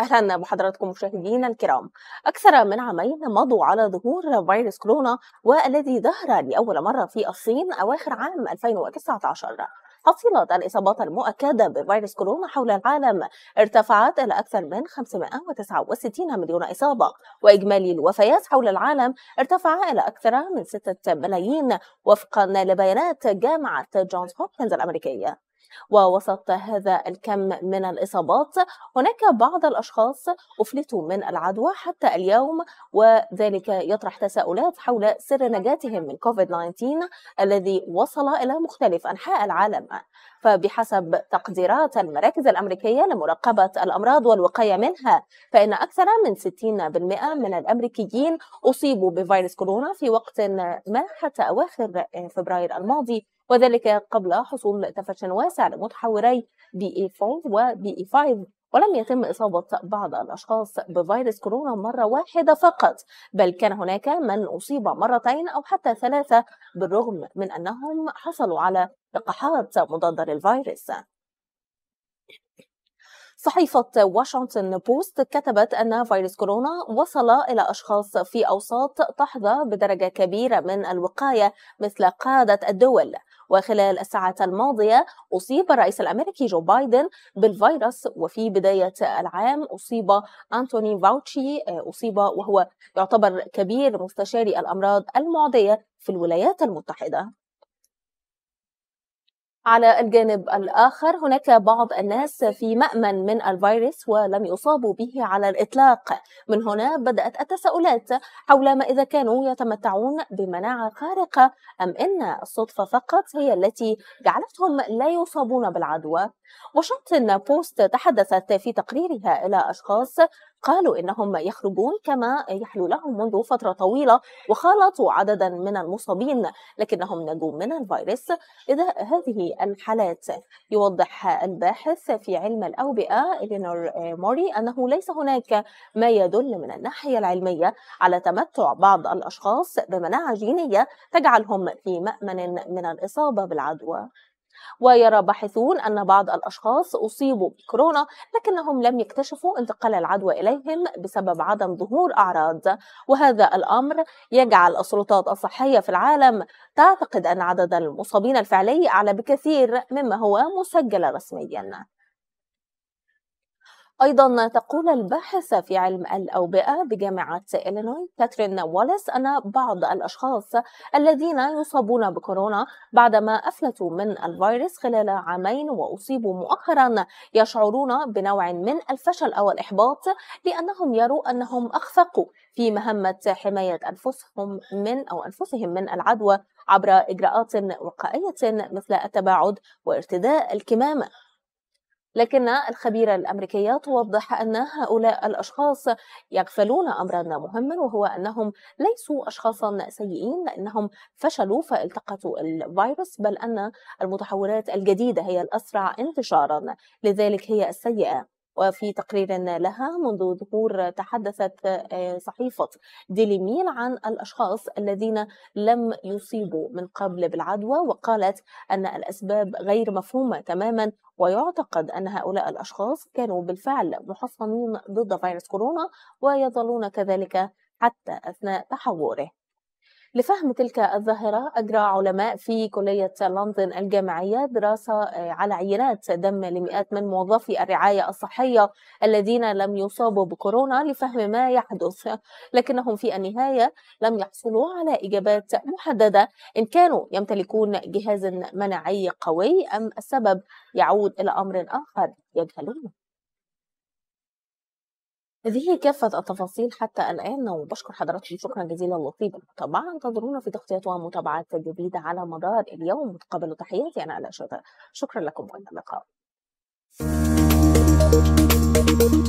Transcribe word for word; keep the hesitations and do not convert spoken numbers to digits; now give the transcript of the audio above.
أهلا بحضراتكم مشاهدينا الكرام. أكثر من عامين مضوا على ظهور فيروس كورونا والذي ظهر لأول مرة في الصين أواخر عام ألفين وتسعة عشر. حصيلة الإصابات المؤكدة بفيروس كورونا حول العالم ارتفعت إلى أكثر من خمسمائة وتسعة وستين مليون إصابة، وإجمالي الوفيات حول العالم ارتفع إلى أكثر من ستة ملايين وفقا لبيانات جامعة جونز هوبكنز الأمريكية. ووسط هذا الكم من الإصابات هناك بعض الأشخاص أفلتوا من العدوى حتى اليوم، وذلك يطرح تساؤلات حول سر نجاتهم من كوفيد تسعة عشر الذي وصل إلى مختلف أنحاء العالم. فبحسب تقديرات المراكز الأمريكية لمراقبة الأمراض والوقاية منها، فإن أكثر من ستين بالمئة من الأمريكيين أصيبوا بفيروس كورونا في وقت ما حتى أواخر فبراير الماضي، وذلك قبل حصول تفشٍ واسع لمتحوري بي إيه أربعة وبي إيه خمسة، ولم يتم إصابة بعض الأشخاص بفيروس كورونا مرة واحدة فقط، بل كان هناك من أصيب مرتين أو حتى ثلاثة بالرغم من أنهم حصلوا على لقاحات مضادة للفيروس. صحيفة واشنطن بوست كتبت أن فيروس كورونا وصل إلى أشخاص في أوساط تحظى بدرجة كبيرة من الوقاية مثل قادة الدول، وخلال الساعة الماضية أصيب الرئيس الأمريكي جو بايدن بالفيروس، وفي بداية العام أصيب انتوني فاوتشي أصيب وهو يعتبر كبير مستشاري الأمراض المعدية في الولايات المتحدة. على الجانب الآخر هناك بعض الناس في مأمن من الفيروس ولم يصابوا به على الإطلاق، من هنا بدأت التساؤلات حول ما إذا كانوا يتمتعون بمناعة خارقة أم إن الصدفة فقط هي التي جعلتهم لا يصابون بالعدوى. واشنطن بوست تحدثت في تقريرها إلى أشخاص قالوا إنهم يخرجون كما يحلو لهم منذ فترة طويلة وخالطوا عددا من المصابين لكنهم نجوا من الفيروس. إذا هذه الحالات يوضح الباحث في علم الأوبئة إيلينور موري أنه ليس هناك ما يدل من الناحية العلمية على تمتع بعض الأشخاص بمناعة جينية تجعلهم في مأمن من الإصابة بالعدوى. ويرى باحثون أن بعض الأشخاص أصيبوا بكورونا لكنهم لم يكتشفوا انتقال العدوى إليهم بسبب عدم ظهور أعراض، وهذا الأمر يجعل السلطات الصحية في العالم تعتقد أن عدد المصابين الفعلي أعلى بكثير مما هو مسجل رسمياً. أيضا تقول الباحثة في علم الأوبئة بجامعة إلينوي كاثرين نولز أن بعض الأشخاص الذين يصابون بكورونا بعدما أفلتوا من الفيروس خلال عامين وأصيبوا مؤخرا يشعرون بنوع من الفشل أو الإحباط لأنهم يروا أنهم أخفقوا في مهمة حماية أنفسهم من أو أنفسهم من العدوى عبر إجراءات وقائية مثل التباعد وارتداء الكمام. لكن الخبيرة الأمريكية توضح أن هؤلاء الأشخاص يغفلون أمرا مهما، وهو أنهم ليسوا أشخاصا سيئين لأنهم فشلوا فالتقطوا الفيروس، بل أن المتحورات الجديدة هي الأسرع انتشارا لذلك هي السيئة. وفي تقرير لها منذ ظهور تحدثت صحيفة ديلي ميل عن الأشخاص الذين لم يصيبوا من قبل بالعدوى، وقالت أن الأسباب غير مفهومة تماما، ويعتقد أن هؤلاء الأشخاص كانوا بالفعل محصنين ضد فيروس كورونا ويظلون كذلك حتى أثناء تحوره. لفهم تلك الظاهرة أجرى علماء في كلية لندن الجامعية دراسة على عينات دم لمئات من موظفي الرعاية الصحية الذين لم يصابوا بكورونا لفهم ما يحدث، لكنهم في النهاية لم يحصلوا على إجابات محددة إن كانوا يمتلكون جهاز مناعي قوي أم السبب يعود إلى أمر آخر يجهلونه. هذه كافة التفاصيل حتى الآن، وبشكر حضراتكم شكرا جزيلا لطيب المتابعة. انتظرونا في تغطيات ومتابعات جديدة على مدار اليوم، وتقبلوا تحياتي أنا آلاء شتى. شكرا لكم وإلى اللقاء.